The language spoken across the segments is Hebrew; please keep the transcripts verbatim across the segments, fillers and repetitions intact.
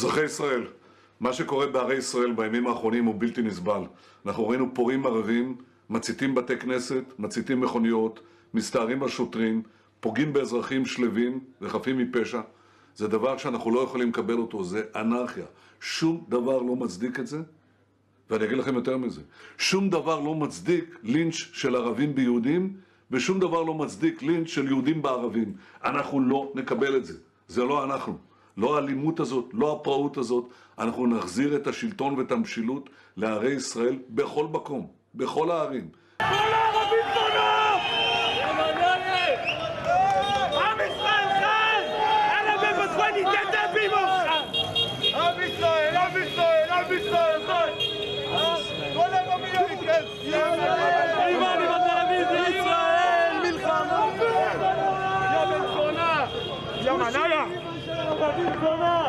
אזרחי ישראל, מה שקורה בערי ישראל בימים האחרונים הוא בלתי נסבל. אנחנו ראינו פורעים ערבים, מציתים בתי כנסת, מציתים מכוניות, מסתערים על שוטרים, פוגעים באזרחים שלווים וחפים מפשע. זה דבר שאנחנו לא יכולים לקבל אותו, זה אנרכיה. שום דבר לא מצדיק את זה, ואני אגיד לכם יותר מזה. שום דבר לא מצדיק לינץ' של ערבים ביהודים, ושום דבר לא מצדיק לינץ' של יהודים בערבים. אנחנו לא נקבל את זה. זה לא אנחנו. לא האלימות הזאת, לא הפרעות הזאת. אנחנו נחזיר את השלטון ואת המשילות לערי ישראל בכל מקום, בכל הערים. כל הערבים זונות! עם ישראל חי! אלה בבזמן יתעדה בימובך! עם ישראל, עם ישראל, עם ישראל חי! כל הממיה יקד! אימאני בטלוויזיה ישראל! מלחמה! יא בן זונה! יא מנאיה! ערבים זונה!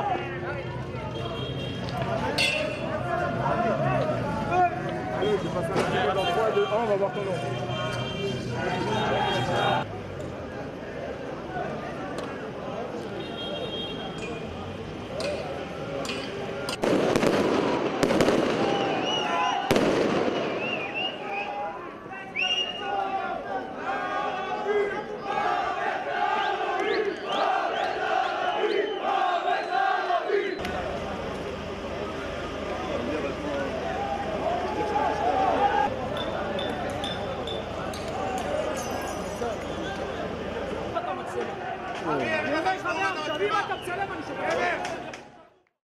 On va voir ton nom. Viva Capitale Municipal!